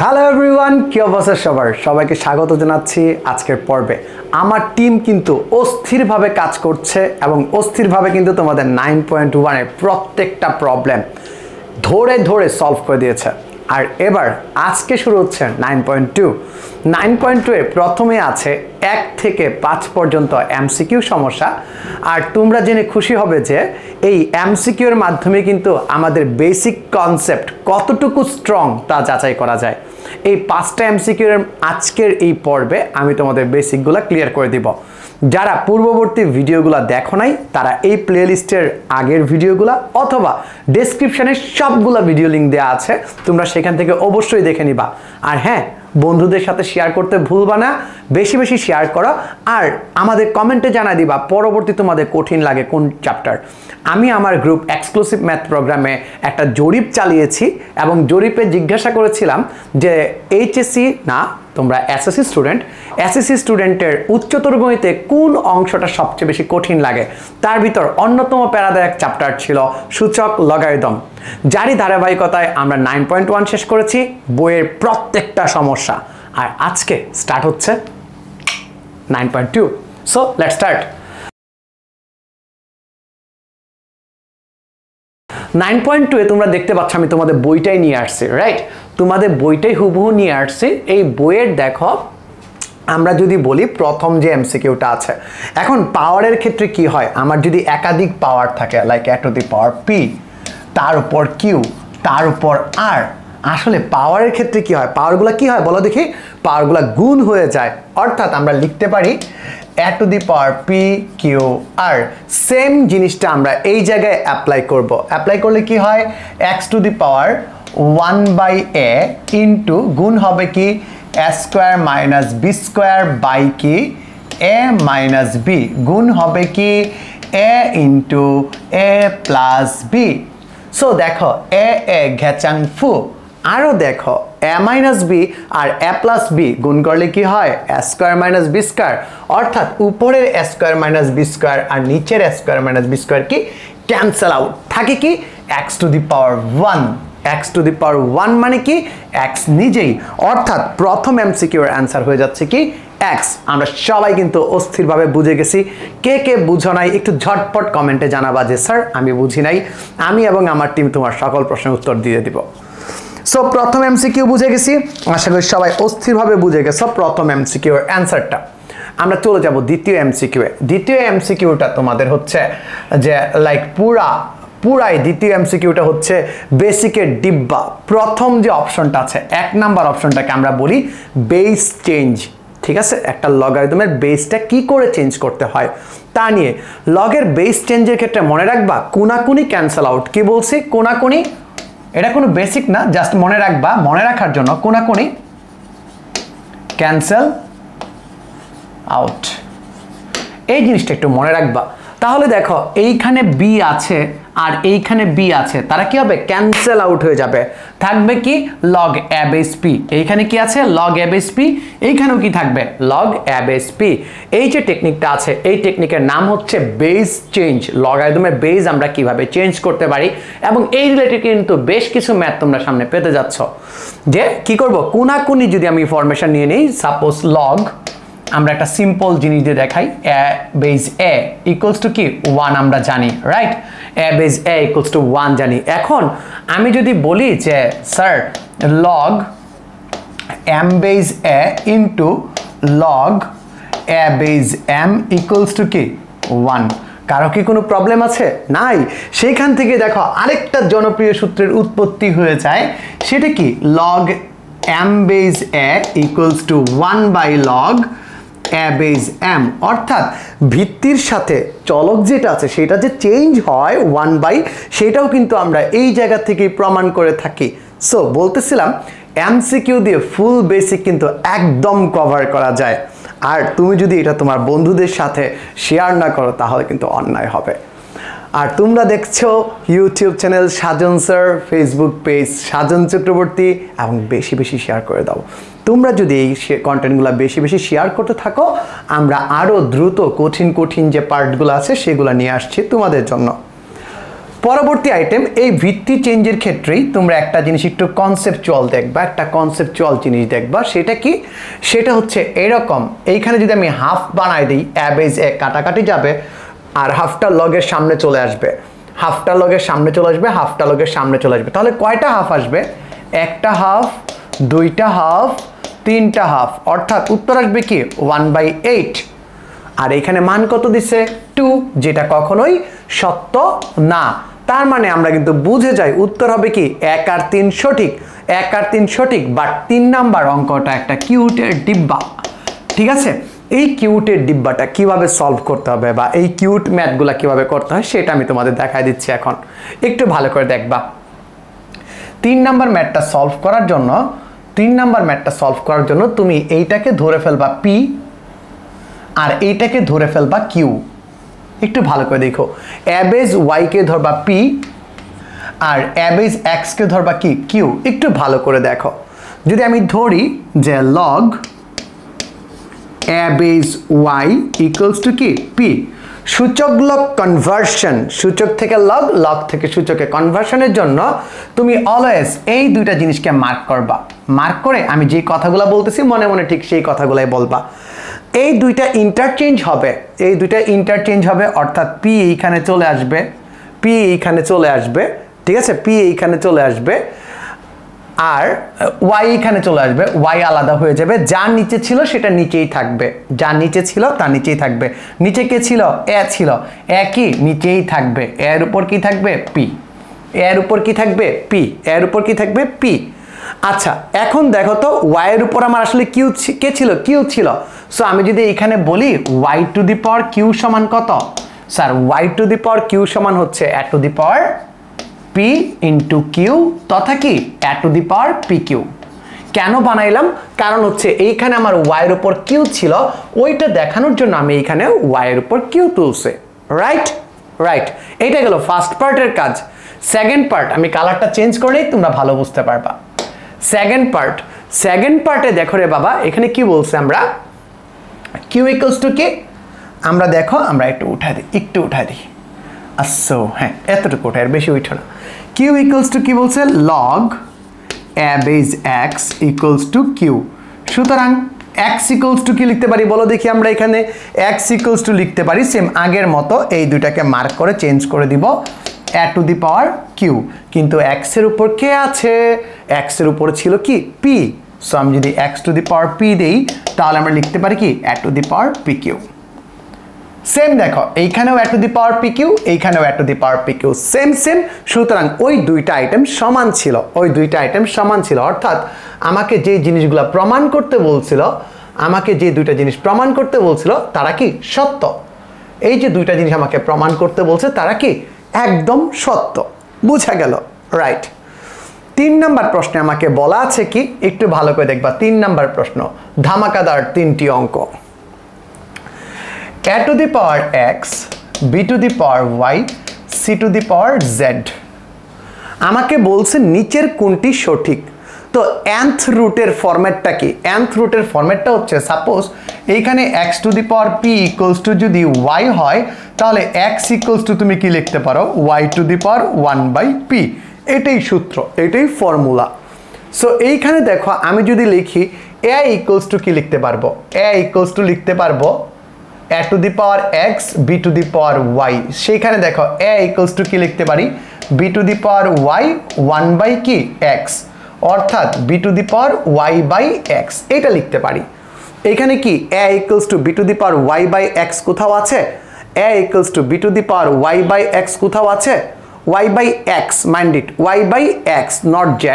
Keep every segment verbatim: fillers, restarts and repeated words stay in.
Hello everyone की अवस्था सबार सबाइके स्वागत जानाच्छि आजकेर पर्वे आमार टीम किन्तु अस्थिरभावे काज करछे एबं अस्थिरभावे किन्तु तोमादेर नाइन पॉइंट वन एर प्रत्येकटा प्रॉब्लेम धरे धरे सल्व करे दिएछे और एबार आजके शुरू होच्छे nine point two nine point two एर प्रथमे आछे एक थेके पाँच पर्यन्त एमसिकिउ समस्या और तोमरा जेने खुशी होबे जे एई एमसिकिउ एर माध्यमे किन्तु आमादेर बेसिक कन्सेप्ट कतटुकु स्ट्रंग ता जाचाई करा जाय। এই পাঁচটা এমসিকিউ এর আজকের এই পর্বে আমি তোমাদের বেসিকগুলো ক্লিয়ার করে দিব। যারা পূর্ববর্তী ভিডিওগুলো দেখো নাই তারা এই প্লেলিস্টের আগের ভিডিওগুলো অথবা ডেসক্রিপশনে সবগুলো ভিডিও লিংক দেয়া আছে, তোমরা সেখান থেকে অবশ্যই দেখে নিবা। আর হ্যাঁ, বন্ধুদের সাথে শেয়ার করতে ভুলবা না, বেশি বেশি শেয়ার করো আর আমাদের কমেন্টে জানাই দিবা পরবর্তী তোমাদের কঠিন লাগে কোন চ্যাপ্টার। আমি আমার গ্রুপ এক্সক্লুসিভ ম্যাথ প্রোগ্রামে একটা জরিপ চালিয়েছি এবং জরিপে জিজ্ঞাসা করেছিলাম যে এইচএসসি না তোমরা এসএসসি স্টুডেন্ট, এসএসসি স্টুডেন্টের উচ্চতর গণিতে কোন অংশটা সবচেয়ে বেশি কঠিন লাগে। তার ভিতর অন্যতম প্যারাদায়ক চ্যাপ্টার ছিল সূচক লগারিদম, যারই ধারাবাহিকতায় আমরা নাইন পয়েন্ট ওয়ান শেষ করেছি বইয়ের প্রত্যেকটা সমস্যা। আর আজকে স্টার্ট হচ্ছে nine point two so let's start. Nine point two এ তোমরা দেখতে পাচ্ছ আমি তোমাদের বইটাই নিয়ে আসছি, রাইট? তোমাদের বইটাই হুবহু নিয়ে আসছি। এই বইয়ের দেখো আমরা যদি বলি প্রথম যে এমসিকিউটা আছে, এখন পাওয়ারের ক্ষেত্রে কি হয়, আমার যদি একাধিক পাওয়ার থাকে like a to the power p, তার উপর কিউ, তার উপর আর, আসলে পাওয়ারের ক্ষেত্রে কি হয়, পাওয়ারগুলো কি হয় বলো দেখি, পাওয়ারগুলো গুণ হয়ে যায়। অর্থাৎ আমরা লিখতে পারি a to the power p q আর। সেম জিনিসটা আমরা এই জায়গায় অ্যাপ্লাই করব। অ্যাপ্লাই করলে কি হয়, x to the power one by a into গুণ হবে কি a square minus b square by কি এ মাইনাস বি, গুণ হবে কি a into a plus b. So দেখো এ এ ঘেচাং ফু, আরও দেখো a মাইনাস বি আর a প্লাস বি গুণ করলে কি হয় a square minus b square. অর্থাৎ উপরের a square minus b square আর নিচের a square minus b square কি ক্যান্সেল আউট, থাকে কি x to the power one. x to the power one মানে কি x নিজেই। অর্থাৎ প্রথম এমসিকিউর অ্যান্সার হয়ে যাচ্ছে কি x। আমরা সবাই কিন্তু অস্থিরভাবে বুঝে গেছি, কে কে বুঝো নাই একটু ঝটপট কমেন্টে জানাবা যে স্যার আমি বুঝি নাই, আমি এবং আমার টিম তোমার সকল প্রশ্নের উত্তর দিয়ে দিব। সো প্রথম এমসিকিউ বুঝে গেছি, আশা করি সবাই অস্থিরভাবে বুঝে গেছো প্রথম এমসিকিউর অ্যান্সারটা। আমরা চলে যাব দ্বিতীয় এমসিকিউ এ। দ্বিতীয় এমসিকিউটা তোমাদের হচ্ছে যে লাইক পুরা পুরাই দ্বিতীয় এমসিকিউটা হচ্ছে বেসিকের ডিব্বা। প্রথম যে অপশনটা আছে এক নাম্বার অপশনটাকে আমরা বলি বেস চেঞ্জ, ঠিক আছে? একটা লগারিদমের বেসটা কি করে চেঞ্জ করতে হয় তা নিয়ে। লগের বেস চেঞ্জের ক্ষেত্রে মনে রাখবা কোনাকুনি ক্যান্সেল আউট। কি বলছি, কোনাকুনি, এটা কোনো বেসিক না, জাস্ট মনে রাখবা, মনে রাখার জন্য কোনাকুনি ক্যান্সেল আউট, এই জিনিসটা একটু মনে রাখবা। তাহলে দেখো এইখানে বি আছে আর এইখানে বি আছে, তারা কি হবে ক্যান্সেল আউট হয়ে যাবে, থাকবে কি লগ এ বেস পি। এইখানে কি আছে লগ এ বেস পি, এইখানেও কি থাকবে লগ এ বেস পি। এই যে টেকনিকটা আছে এই টেকনিকের নাম হচ্ছে বেস চেঞ্জ। লগারিদমের বেস আমরা কিভাবে চেঞ্জ করতে পারি এবং এই রিলেটেড কিন্তু বেশ কিছু ম্যাথ তোমরা সামনে পেতে যাচ্ছ। যে কি করব, কোনাকুনি যদি আমি ইনফরমেশন নিয়ে নেই, সাপোজ লগ, আমরা একটা সিম্পল জিনিস দিয়ে দেখাই, a base a equals to কি ওয়ান আমরা জানি, right? a base a equals to one জানি। এখন আমি যদি বলি যে sir log m base a into log a base m equals to কি ওয়ান, কারো কি কোনো প্রবলেম আছে? নাই। সেইখান থেকে দেখো আরেকটা জনপ্রিয় সূত্রের উৎপত্তি হয়ে যায়, সেটা কি log m base a equals to one by log a base m। অর্থাৎ ভিত্তির সাথে চলক যেটা আছে সেটা যে চেঞ্জ হয় ওয়ান বাই, সেটাও কিন্তু আমরা এই জায়গা থেকেই প্রমাণ করে থাকি। সো বলতেছিলাম এমসিকিউ দিয়ে ফুল বেসিক কিন্তু একদম কভার করা যায়। আর তুমি যদি এটা তোমার বন্ধুদের সাথে শেয়ার না করো তাহলে কিন্তু অন্যায় হবে। আর তোমরা দেখছো YouTube channel Sajan sir, Facebook page Sajan Chakraborty, এবং বেশি বেশি শেয়ার করে দাও। তোমরা যদি এই কন্টেন্টগুলো বেশি বেশি শেয়ার করতে থাকো আমরা আরও দ্রুত কঠিন কঠিন যে পার্টগুলো আছে সেগুলো নিয়ে আসছি তোমাদের জন্য। परवर्ती आइटेम ये भित्ति चेंजर क्षेत्र तुम्हारा एक जिनिस एक कन्सेपचुअल देखा एक कन्सेपचुअल जिनिस देखा सेटा कि सेटा होच्छे एरकम एइखाने जोदि आमि हाफ बनाई दी एबेज ए काटाकाटी जाबे आर हाफटा लगेर सामने चले आसबे हाफटा लगेर सामने चले आसबे हाफटा लगेर सामने चले आसबे ताहले कयटा हाफ आसबे एकटा हाफ दुईटा हाफ तीनटा हाफ अर्थात उत्तर आसबे कि वन बाई एट और एखाने मान कत दिछे टू जेटा कखनोई सत्य ना तार माने आमरा किन्तु बुझे जाए उत्तर हबे कि एक आर तीन सठीक एक आर तीन सठीक बाट तीन नम्बर अंकटा एकटा किउटेर डिब्बा ठीक आछे এই কিউটের ডিব্বাটা কিভাবে সলভ করতে হবে বা এই কিউট ম্যাথগুলা কিভাবে করতে হয় সেটা আমি তোমাদের দেখাই দিচ্ছি এখন একটু ভালো করে দেখবা তিন নাম্বার ম্যাথটা সলভ করার জন্য তিন নাম্বার ম্যাথটা সলভ করার জন্য তুমি এইটাকে ধরে ফেলবা p আর এইটাকে ধরে ফেলবা q একটু ভালো করে দেখো অ্যাবেজ y কে ধরবা p আর অ্যাবেজ x কে ধরবা কি q একটু ভালো করে দেখো যদি আমি ধরি যে log a base y equals to k p सूचक लग कन्वर्शन सूचक थेके लग लग थेके सूचके कन्वर्शनेर जन्य तुमी अलवेज एई दुइटा जिनिसके मार्क करबा मार्क करे आमी जे कथागुला बोलतेछि मने मने ठीक सेई कथागुलाई बोलबा एई दुइटा इंटरचेंज हबे एई दुइटा इंटरचेंज हबे अर्थात p एइखाने चले आसबे p एइखाने चले आसबे ठीक आछे p एइखाने चले आसबे আর y এখানে চলে আসবে y আলাদা হয়ে যাবে যা নিচে ছিল সেটা নিচেই থাকবে যা নিচে ছিল তা নিচেই থাকবে নিচে কে ছিল a ছিল a কি নিচেই থাকবে a এর উপর কি থাকবে p a এর উপর কি থাকবে p a এর উপর কি থাকবে p আচ্ছা এখন দেখো তো y এর উপর আমার আসলে q কে ছিল q ছিল সো আমি যদি এখানে বলি y to the power q সমান কত sir y to the power q সমান হচ্ছে a to the power p into q तथा कि a to the power pq কেন বানাইলাম কারণ হচ্ছে এইখানে আমার y এর উপর q ছিল ওইটা দেখানোর জন্য আমি এখানে y এর উপর q তুলছে রাইট রাইট এটা গেল ফার্স্ট পার্টের কাজ সেকেন্ড পার্ট আমি কালারটা চেঞ্জ করলেই তোমরা ভালো বুঝতে পারবা সেকেন্ড পার্ট সেকেন্ড পার্টে দেখো রে বাবা এখানে কি বলছে আমরা q equals to k আমরা দেখো আমরা একটু উঠাই দিই একটু উঠাই দিই আচ্ছা হ্যাঁ এতটুকু উঠাই আর বেশি উঠো না q equals to q बोलते log a base x equals to q सूतरां x equals to की लिखते पारी बोलो देखिए आमरा एखाने x equals to लिखते पारी सेम आगेर मतो ए दुइटाके मार्क करे चेंज करे दिब a to the power q किन्तु x एर ऊपर के आछे x एर ऊपर छिलो की p सो आमि जोदि x to the power p देई ताहले आमरा लिखते पारी की a to the power pq same देखो এইখানেও a to the power pq এইখানেও a to the power pq same same সুতরাং ওই দুইটা আইটেম সমান ছিল ওই দুইটা আইটেম সমান ছিল অর্থাৎ আমাকে যে জিনিসগুলো প্রমাণ করতে বলছিল আমাকে যে দুইটা জিনিস প্রমাণ করতে বলছিল তারা কি সত্য এই যে দুইটা জিনিস আমাকে প্রমাণ করতে বলছে তারা কি একদম সত্য বোঝা গেল রাইট তিন নাম্বার প্রশ্নে আমাকে বলা আছে কি একটু ভালো করে দেখবা তিন নাম্বার প্রশ্ন ধামাকাদার তিনটি অঙ্ক a to the power x, b to the power y, c to the power z আমাকে বলছে নিচের কোনটি সঠিক তো nth রুটের ফরম্যাটটা কি nth রুটের ফরম্যাটটা হচ্ছে সাপোজ এইখানে x to the power p equals to যদি y হয় তাহলে x equals to তুমি কি লিখতে পারো y to the power one by p এটাই সূত্র এটাই ফর্মুলা সো এইখানে দেখো আমি যদি লিখি a equals to কি লিখতে পারবো a equals to লিখতে পারবো a to the power x b to the power y সেখানে দেখো a equals to কি লিখতে পারি b to the power y one by কি x অর্থাৎ b to the power y by x এটা লিখতে পারি এখানে কি a equals to b to the power y by x কোথাও আছে a equals to b to the power y by x কোথাও আছে y by x mind it y by x not z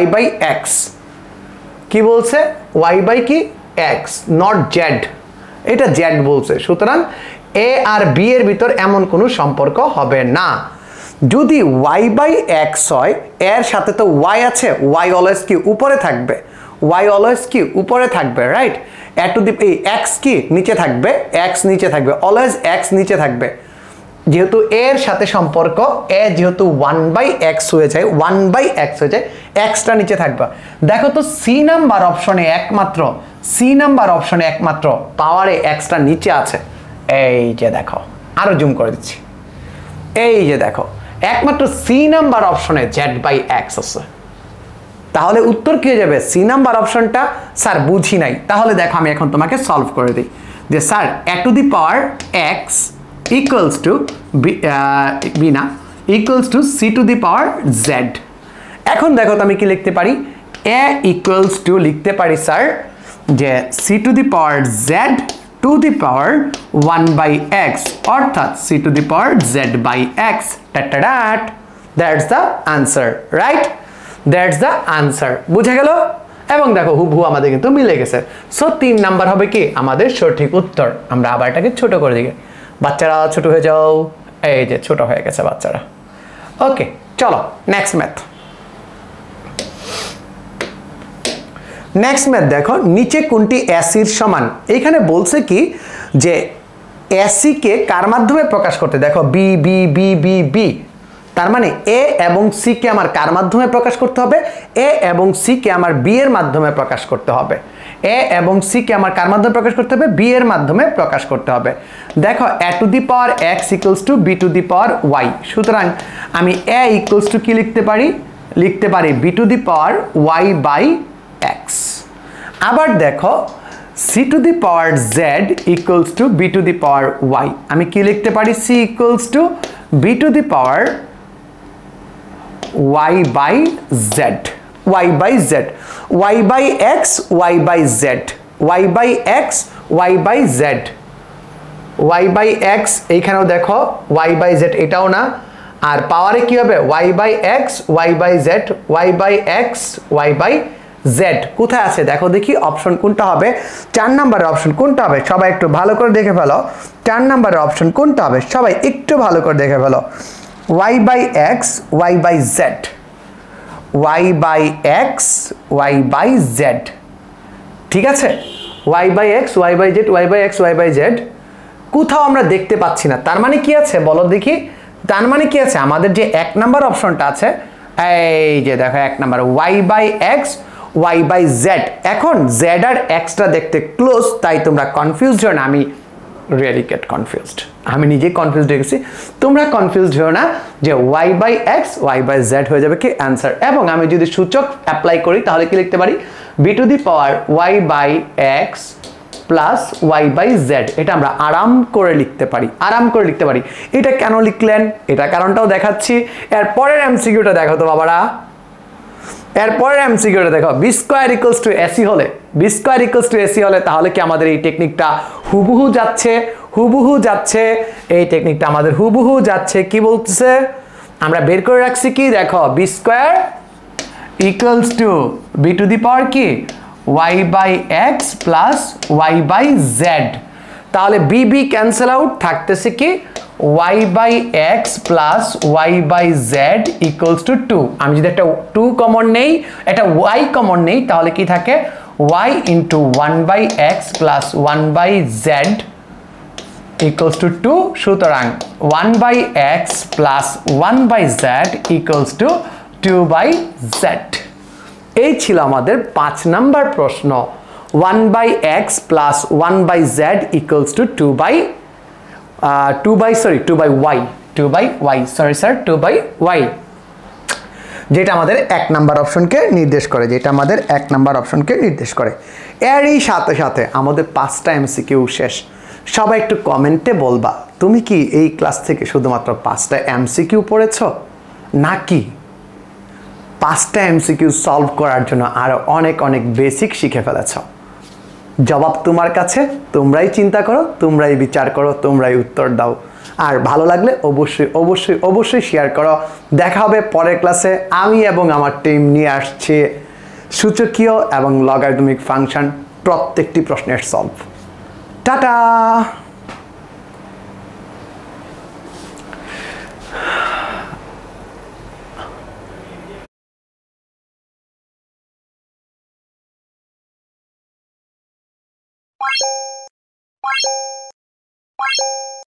y by x কি বলছে y by কি x not z এটা z বলছে সুতরাং a আর b এর ভিতর এমন কোনো সম্পর্ক হবে না যদি y/x হয় এর সাথে তো y আছে y অলওয়েজ কি উপরে থাকবে y অলওয়েজ কি উপরে থাকবে right a to the x কি নিচে থাকবে x নিচে থাকবে অলওয়েজ x নিচে থাকবে যেহেতু a এর সাথে সম্পর্ক a যেহেতু one by x হয়ে যায় one by x হয়ে যায় x টা নিচে থাকবে দেখো তো c নাম্বার অপশনে একমাত্র c নাম্বার অপশনে একমাত্র পাওয়ারে x টা নিচে আছে এই যে দেখো আরো জুম করে দিচ্ছি এই যে দেখো एकमात्र सी नम्बर अपशने जेड बाई एक्स आछे ताहले उत्तर कि हो जाए सी नम्बर अपशनटा सर बुझी नाई ताहले देखो आमि एखन तोमाके सल्व करे देई जे sir a to the power x equals to b ना equals to c to the power z एखन देखो तो आमि कि लिखते पारी a equals to लिखते पारी सर जे c to the power z to the power one by x अर्थात c to the power z by x टटडाट that's the answer right that's the answer बुझे गेलो एवं देखो हुबहु आमादेर किन्तु मिले गेছে सो तीन नम्बर होबे कि आमादेर सठिक उत्तर आमरा आबार एटाके छोटो करे दिই বাচ্চারা ছোট হয়ে যাও এই যে ছোট হয়ে গেছে বাচ্চারা ওকে চলো নেক্সট ম্যাথ नेक्स्ट मैथ देखो नीचे कोनटी एसिड समान एखाने बोलছে কি যে एसी के कार माध्यमे प्रकाश करते देखो B B B B B তার মানে ए এবং सी के আমার কার মাধ্যমে প্রকাশ করতে হবে ए এবং सी के আমার বি এর মাধ্যমে প্রকাশ করতে হবে ए এবং सी के আমার কার মাধ্যমে প্রকাশ করতে হবে বি এর মাধ্যমে প্রকাশ করতে হবে দেখো a to the power x = b to the power y সুতরাং আমি a = কি লিখতে পারি লিখতে পারি b to the power y / x আবার দেখো c to the power z equals to b to the power y আমি কি লিখতে পারি c equals to b to the power y by z y by z y by x y by z y by x y by z y by x এইখানেও দেখো y by z এটাও না আর পাওয়ারে কি হবে y by x y by z y by x y by z কোথায় আছে দেখো দেখি অপশন কোনটা হবে চার নম্বরের অপশন কোনটা হবে সবাই একটু ভালো করে দেখে ফেলো চার নম্বরের অপশন কোনটা হবে সবাই একটু ভালো করে দেখে ফেলো y by x y by z y by x y by z ঠিক আছে y by x y by z y by x y by z কোথাও আমরা দেখতে পাচ্ছি না তার মানে কি আছে বলো দেখি তার মানে কি আছে আমাদের যে এক নম্বর অপশনটা আছে এই যে দেখো এক নম্বর y by x y by z এখন z আর x টা দেখতে ক্লোজ তাই তোমরা কনফিউজড হও না আমি রিয়েলি গেট কনফিউজড আমি নিজে কনফিউজড হয়ে গেছি তোমরা কনফিউজড হও না যে y by x y by z হয়ে যাবে কি आंसर এবং আমি যদি সূচক অ্যাপ্লাই করি তাহলে কি লিখতে পারি b to the power y by x plus y by z এটা আমরা আরাম করে লিখতে পারি আরাম করে লিখতে পারি এটা কেন লিখলেন এটা কারণটাও দেখাচ্ছি এরপরের এমসিকিউটা দেখো তো বাবারা এরপরের এমসিকিউটা দেখো b square equals to ac হলে b square equals to ac হলে তাহলে কি আমাদের এই টেকনিকটা হুবহু যাচ্ছে হুবহু যাচ্ছে এই টেকনিকটা আমাদের হুবহু যাচ্ছে কি বলতেছে আমরা বের করে রাখছি কি দেখো b square equals to b to the power কি y by x plus y by z তাহলে b b ক্যান্সেল আউট থাকতেছে কি y by x plus y by z equals to two आमी जिधर एक two common नहीं एक y common नहीं ताहले की था के y into one by x plus one by z equals to two সুতরাং one by x plus one by z equals to two by z এই ছিল আমাদের পাঁচ নাম্বার প্রশ্ন one by x plus one by z equals to two by Uh, two by sorry two by y two by y sorry sir two by y যেটা আমাদের এক number অপশনকে নির্দেশ করে যেটা আমাদের এক নাম্বার অপশনকে নির্দেশ করে এরই সাথে সাথে আমাদের পাঁচটা এমসিকিউ শেষ সবাই একটু কমেন্টে বলবা তুমি কি এই ক্লাস থেকে শুধুমাত্র পাঁচটা এমসিকিউ পড়েছো নাকি পাঁচটা এমসিকিউ সলভ করার জন্য আরো অনেক অনেক বেসিক শিখে ফেলেছো জবাব তোমার কাছে তোমরাই চিন্তা করো তোমরাই বিচার করো তোমরাই উত্তর দাও আর ভালো লাগলে অবশ্যই অবশ্যই অবশ্যই শেয়ার করো দেখা হবে পরের ক্লাসে আমি এবং আমার টিম নিয়ে আসছে সূচকীয় এবং লগারিদমিক ফাংশন প্রত্যেকটি প্রশ্নের সলভ টাটা What? What?